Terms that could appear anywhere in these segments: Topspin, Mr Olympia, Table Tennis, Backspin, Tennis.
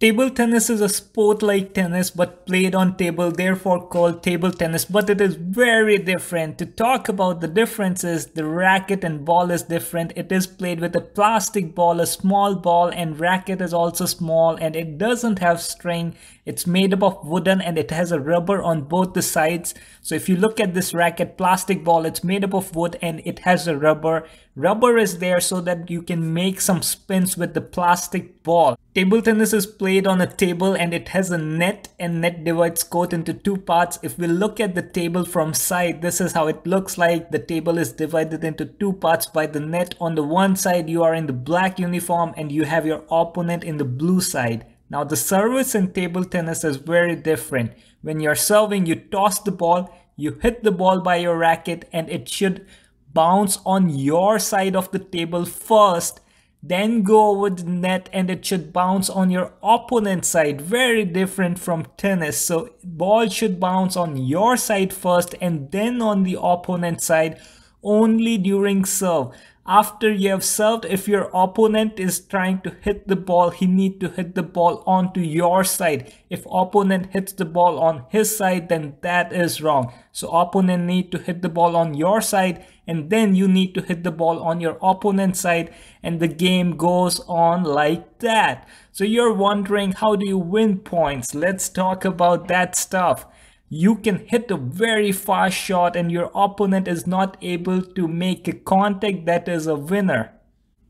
Table tennis is a sport like tennis but played on table, therefore called table tennis, but it is very different. To talk about the differences, the racket and ball is different. It is played with a plastic ball, a small ball, and racket is also small and it doesn't have string. It's made up of wooden and it has a rubber on both the sides. So if you look at this racket, plastic ball, it's made up of wood and it has a rubber. Rubber is there so that you can make some spins with the plastic ball. Table tennis is played on a table and it has a net, and net divides court into two parts. If we look at the table from side, this is how it looks like. The table is divided into two parts by the net. On the one side you are in the black uniform and you have your opponent in the blue side. Now the service in table tennis is very different. When you're serving, you toss the ball, you hit the ball by your racket and it should bounce on your side of the table first, then go over the net and it should bounce on your opponent's side. Very different from tennis. So ball should bounce on your side first and then on the opponent's side only during serve. After you have served, if your opponent is trying to hit the ball, he need to hit the ball onto your side. If opponent hits the ball on his side, then that is wrong. So opponent need to hit the ball on your side and then you need to hit the ball on your opponent's side, and the game goes on like that. So you're wondering, how do you win points? Let's talk about that stuff. You can hit a very fast shot and your opponent is not able to make a contact. That is a winner.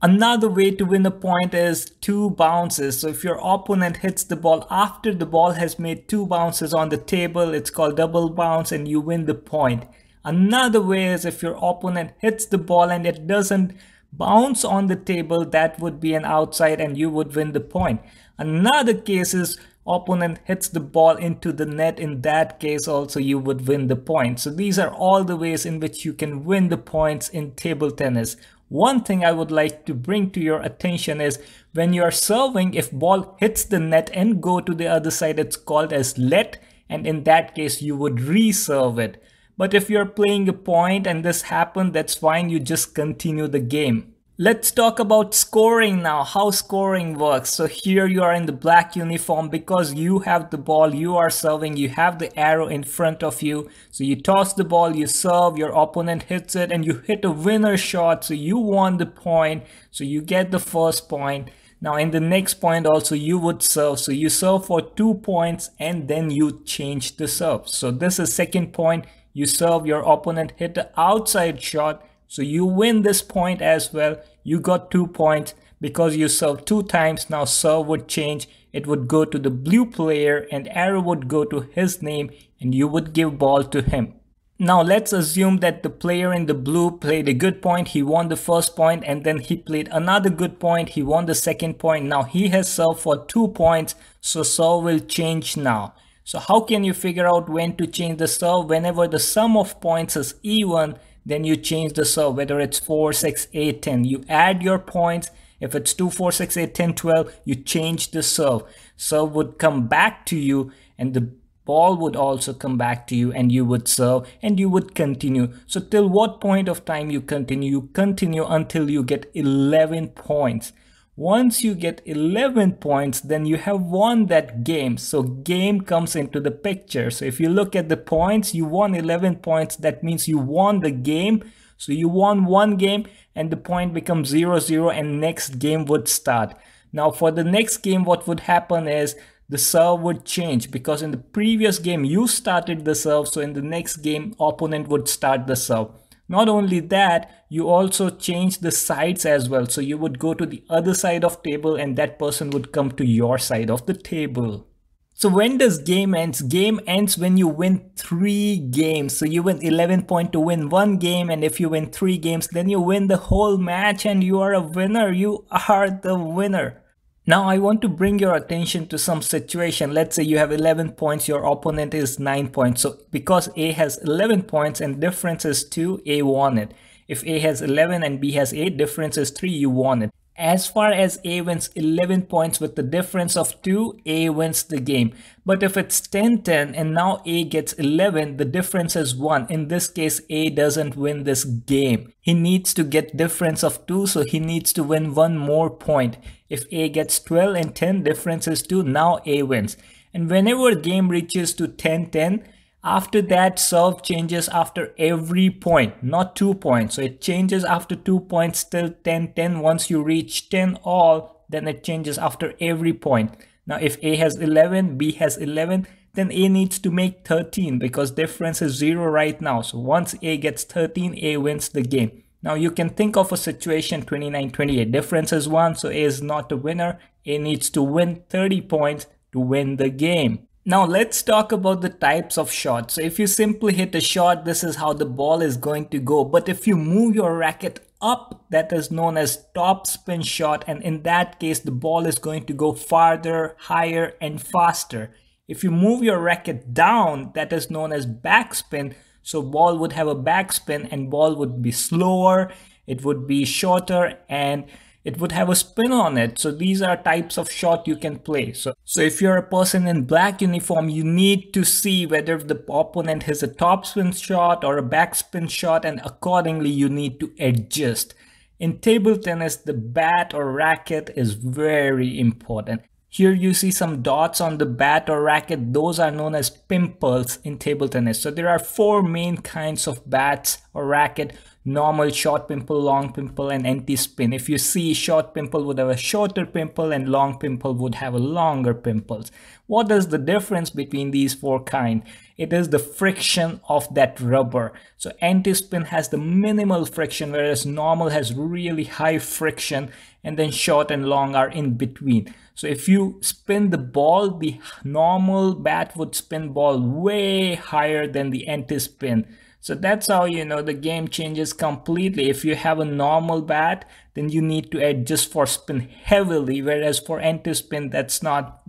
Another way to win a point is two bounces. So if your opponent hits the ball after the ball has made two bounces on the table, it's called double bounce and you win the point. Another way is if your opponent hits the ball and it doesn't bounce on the table, that would be an outside and you would win the point. Another case is opponent hits the ball into the net. In that case also you would win the point. So these are all the ways in which you can win the points in table tennis. One thing I would like to bring to your attention is when you are serving, if ball hits the net and go to the other side, it's called as let, and in that case you would reserve it. But if you're playing a point and this happened, that's fine, you just continue the game. Let's talk about scoring now, how scoring works. So here you are in the black uniform because you have the ball, you are serving, you have the arrow in front of you. So you toss the ball, you serve, your opponent hits it and you hit a winner shot. So you won the point, so you get the first point. Now in the next point also you would serve. So you serve for 2 points and then you change the serve. So this is second point, you serve, your opponent hit the outside shot. So you win this point as well. You got 2 points because you served 2 times. Now serve would change. It would go to the blue player and arrow would go to his name and you would give ball to him. Now let's assume that the player in the blue played a good point. He won the first point and then he played another good point. He won the second point. Now he has served for 2 points. So serve will change now. So how can you figure out when to change the serve? Whenever the sum of points is even, then you change the serve, whether it's 4, 6, 8, 10. You add your points. If it's 2, 4, 6, 8, 10, 12, you change the serve. Serve would come back to you and the ball would also come back to you and you would serve and you would continue. So till what point of time you continue? You continue until you get 11 points. Once you get 11 points, then you have won that game. So game comes into the picture. So if you look at the points, you won 11 points. That means you won the game. So you won one game and the point becomes 0-0 and next game would start. Now for the next game, what would happen is the serve would change because in the previous game, you started the serve. So in the next game, opponent would start the serve. Not only that, you also change the sides as well. So you would go to the other side of table and that person would come to your side of the table. So when does game ends? Game ends when you win 3 games. So you win 11 points to win 1 game, and if you win 3 games, then you win the whole match and you are a winner. You are the winner. Now I want to bring your attention to some situation. Let's say you have 11 points, your opponent is 9 points. So because A has 11 points and difference is 2, A won it. If A has 11 and B has 8, difference is 3, you won it. As far as A wins 11 points with the difference of 2, A wins the game. But if it's 10-10 and now A gets 11, the difference is 1. In this case, A doesn't win this game. He needs to get difference of 2, so he needs to win one more point. If A gets 12 and 10, difference is 2, now A wins. And whenever game reaches to 10-10, after that serve changes after every point, not 2 points. So it changes after 2 points till 10-10. Once you reach 10 all, then it changes after every point. Now if A has 11, B has 11, then A needs to make 13 because difference is 0 right now. So once A gets 13, A wins the game. Now you can think of a situation 29-28. Difference is 1, so A is not a winner. A needs to win 30 points to win the game. Now let's talk about the types of shots. So if you simply hit a shot, this is how the ball is going to go. But if you move your racket up, that is known as topspin shot. And in that case, the ball is going to go farther, higher and faster. If you move your racket down, that is known as backspin. So ball would have a backspin and ball would be slower, it would be shorter and it would have a spin on it. So these are types of shot you can play. So if you're a person in black uniform, you need to see whether the opponent has a topspin shot or a backspin shot, and accordingly you need to adjust. In table tennis, the bat or racket is very important. Here you see some dots on the bat or racket. Those are known as pimples in table tennis. So there are 4 main kinds of bats or racket: normal, short pimple, long pimple and anti-spin. If you see, short pimple would have a shorter pimple and long pimple would have a longer pimples. What is the difference between these 4 kinds? It is the friction of that rubber. So anti-spin has the minimal friction, whereas normal has really high friction, and then short and long are in between. So if you spin the ball, the normal bat would spin ball way higher than the anti-spin. So that's how you know the game changes completely. If you have a normal bat, then you need to adjust for spin heavily, whereas for anti-spin, that's not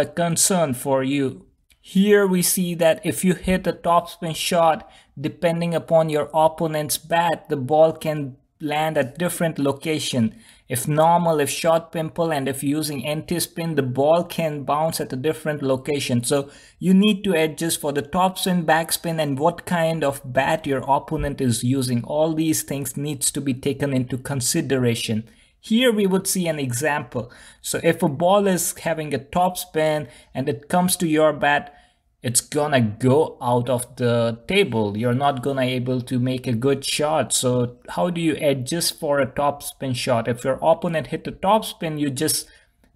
a concern for you. Here we see that if you hit a topspin shot, depending upon your opponent's bat, the ball can land at different location. If normal, if short pimple and if using anti-spin, the ball can bounce at a different location. So you need to adjust for the topspin, backspin and what kind of bat your opponent is using. All these things needs to be taken into consideration. Here we would see an example. So if a ball is having a topspin and it comes to your bat, it's gonna go out of the table. You're not gonna able to make a good shot. So how do you adjust for a topspin shot? If your opponent hit a topspin, you just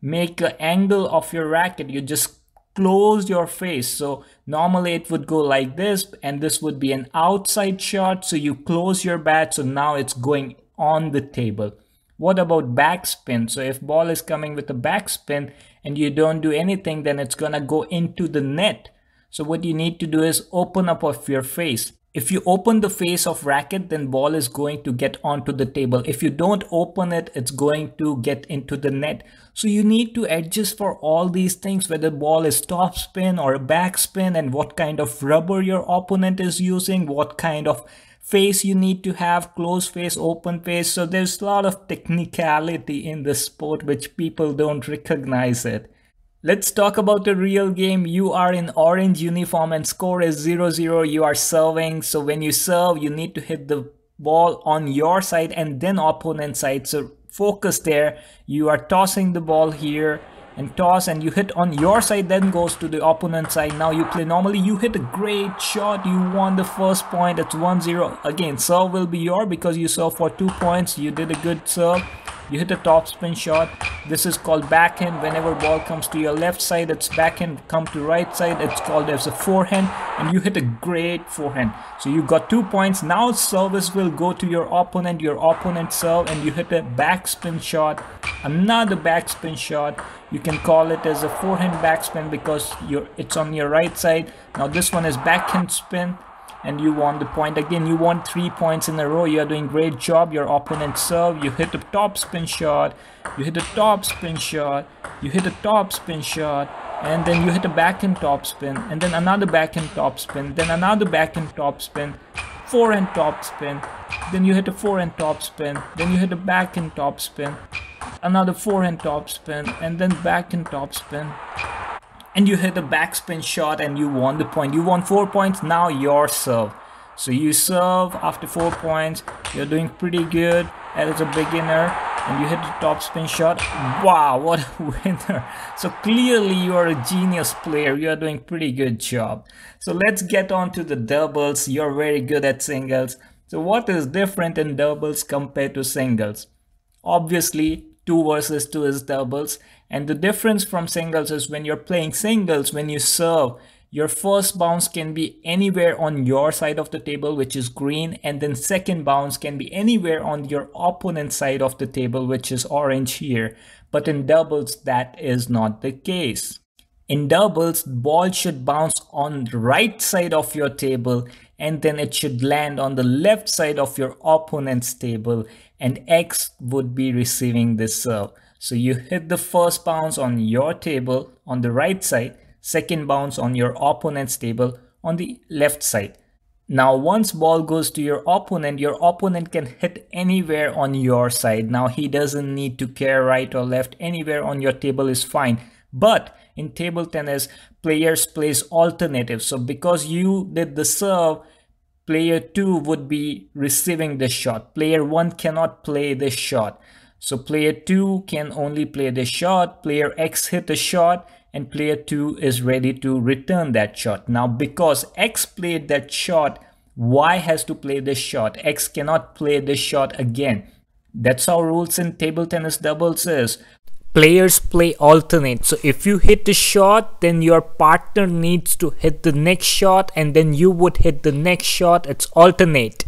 make the angle of your racket. You just close your face. So normally it would go like this, and this would be an outside shot. So you close your bat. So now it's going on the table. What about backspin? So if ball is coming with a backspin and you don't do anything, then it's gonna go into the net. So what you need to do is open up of your face. If you open the face of racket, then ball is going to get onto the table. If you don't open it, it's going to get into the net. So you need to adjust for all these things, whether ball is topspin or backspin and what kind of rubber your opponent is using, what kind of face you need to have, closed face, open face. So there's a lot of technicality in this sport which people don't recognize it. Let's talk about the real game. You are in orange uniform and score is 0-0. You are serving. So when you serve, you need to hit the ball on your side and then opponent side. So focus there. You are tossing the ball here and toss, and you hit on your side, then goes to the opponent side. Now you play normally. You hit a great shot. You won the first point. It's 1-0. Again, serve will be your because you serve for 2 points. You did a good serve. You hit a topspin shot. This is called backhand. Whenever ball comes to your left side, it's backhand. Come to right side, it's called as a forehand. And you hit a great forehand. So you got 2 points. Now service will go to your opponent serve, and you hit a backspin shot. Another backspin shot. You can call it as a forehand backspin because it's on your right side. Now this one is backhand spin. And you won the point. Again, you won 3 points in a row. You are doing great job. Your opponent serve. You hit a topspin shot. You hit a topspin shot. You hit a topspin shot. And then you hit a backhand topspin. And then another backhand topspin. Then another backhand topspin. forehand topspin, then you hit a forehand topspin, then you hit a backhand topspin, another forehand topspin, and then backhand topspin. And you hit a backspin shot and you won the point. You won 4 points, now your serve. So you serve after 4 points, you're doing pretty good as a beginner, and you hit a topspin shot. Wow, what a winner. So clearly you are a genius player, you are doing pretty good job. So let's get on to the doubles. You're very good at singles. So what is different in doubles compared to singles? Obviously, 2 versus 2 is doubles, and the difference from singles is when you're playing singles, when you serve, your first bounce can be anywhere on your side of the table, which is green, and then second bounce can be anywhere on your opponent's side of the table, which is orange here. But in doubles, that is not the case. In doubles, ball should bounce on the right side of your table, and then it should land on the left side of your opponent's table, and X would be receiving this serve. So you hit the first bounce on your table on the right side, second bounce on your opponent's table on the left side. Now once ball goes to your opponent can hit anywhere on your side. Now he doesn't need to care right or left, anywhere on your table is fine. But in table tennis, players plays alternatives. So because you did the serve, player 2 would be receiving the shot. Player 1 cannot play this shot. So player 2 can only play the shot, player X hit the shot, and player 2 is ready to return that shot. Now because X played that shot, Y has to play this shot. X cannot play this shot again. That's how rules in table tennis doubles is. Players play alternate. So if you hit the shot, then your partner needs to hit the next shot, and then you would hit the next shot. It's alternate.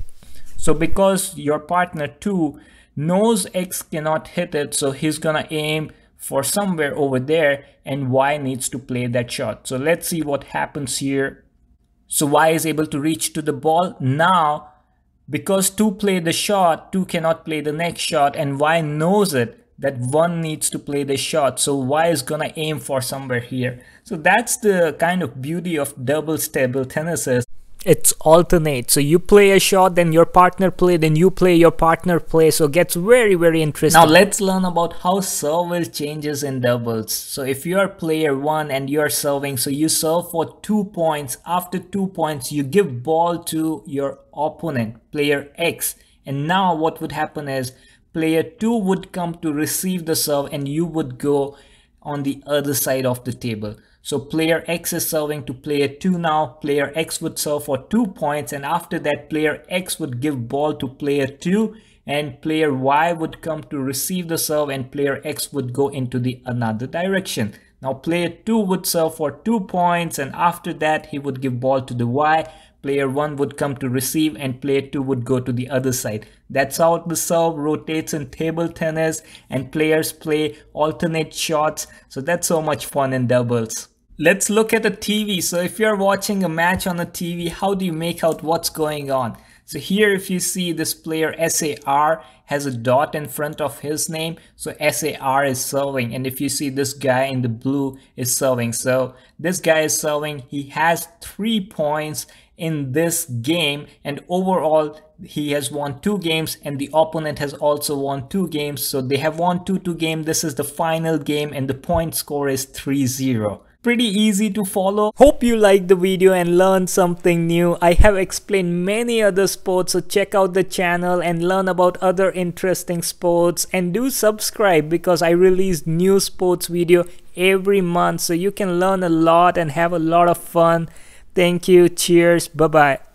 So because your partner 2 knows X cannot hit it, so he's gonna aim for somewhere over there, and Y needs to play that shot. So let's see what happens here. So Y is able to reach to the ball. Now because 2 played the shot, 2 cannot play the next shot, and Y knows it that 1 needs to play the shot, so Y is gonna aim for somewhere here. So that's the kind of beauty of doubles table tennis is. It's alternate. So you play a shot, then your partner play, then you play, your partner play. So it gets very, very interesting. Now let's learn about how serve changes in doubles. So if you are player 1 and you are serving, so you serve for 2 points. After 2 points, you give ball to your opponent, player X. And now what would happen is, player 2 would come to receive the serve and you would go on the other side of the table. So player X is serving to player 2 now. Player X would serve for 2 points, and after that player X would give ball to player 2 and player Y would come to receive the serve and player X would go into the another direction. Now player 2 would serve for 2 points, and after that he would give ball to the Y. Player 1 would come to receive and player 2 would go to the other side. That's how the serve rotates in table tennis, and players play alternate shots. So that's so much fun in doubles. Let's look at the TV. So if you're watching a match on a TV, how do you make out what's going on? So here if you see this player SAR has a dot in front of his name, so SAR is serving, and if you see this guy in the blue is serving. So this guy is serving, he has 3 points in this game, and overall he has won 2 games and the opponent has also won 2 games. So they have won 2-2 game. This is the final game and the point score is 3-0. Pretty easy to follow. Hope you liked the video and learned something new. I have explained many other sports, so check out the channel and learn about other interesting sports, and do subscribe because I release new sports video every month, so you can learn a lot and have a lot of fun. Thank you. Cheers. Bye-bye.